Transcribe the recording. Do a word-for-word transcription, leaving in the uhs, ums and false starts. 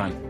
subscribe.